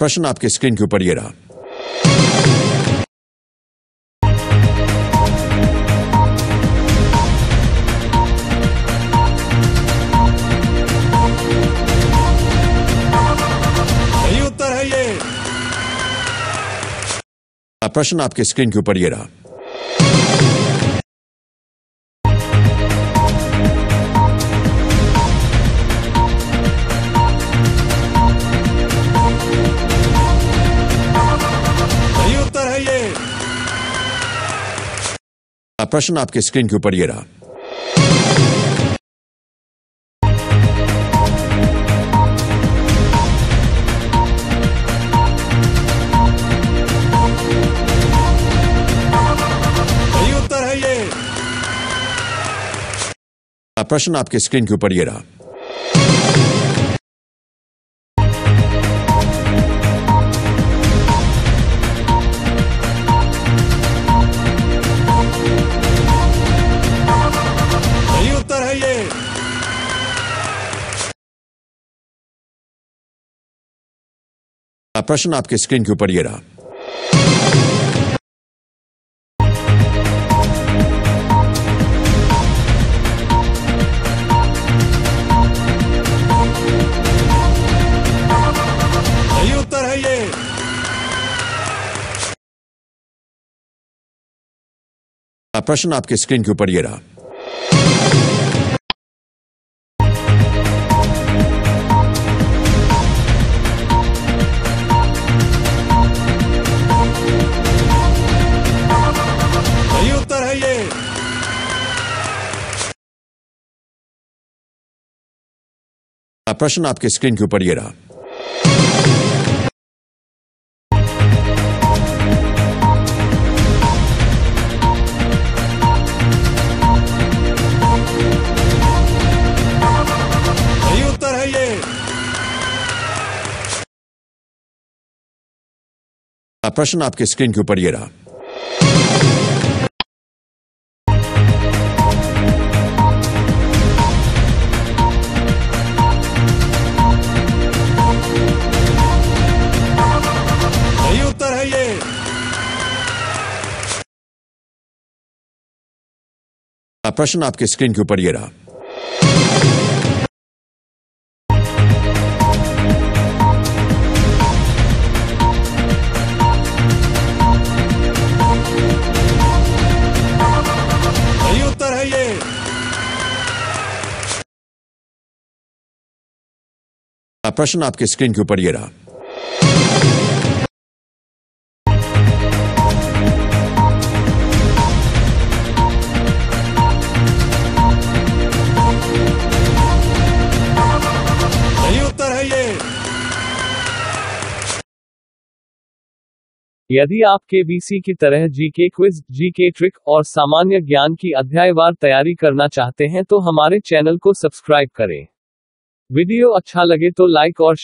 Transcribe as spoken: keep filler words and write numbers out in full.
प्रश्न आपके स्क्रीन के ऊपर ये रहा। प्रश्न आपके स्क्रीन के ऊपर ये रहा। सही उत्तर है ये। प्रश्न आपके स्क्रीन के ऊपर ये रहा। प्रश्न आपके स्क्रीन के ऊपर ये रहा। सही उत्तर है ये। प्रश्न आपके स्क्रीन के ऊपर ये रहा। प्रश्न आपके स्क्रीन के ऊपर ये रहा। सही उत्तर है ये। प्रश्न आपके स्क्रीन के ऊपर ये रहा। प्रश्न आपके स्क्रीन के ऊपर ये रहा। सही उत्तर है ये। प्रश्न आपके स्क्रीन के ऊपर ये रहा। प्रश्न आपके स्क्रीन के ऊपर ये रहा। सही उत्तर है ये। यदि आप केबीसी की तरह जीके क्विज, जीके ट्रिक और सामान्य ज्ञान की अध्यायवार तैयारी करना चाहते हैं तो हमारे चैनल को सब्सक्राइब करें। वीडियो अच्छा लगे तो लाइक और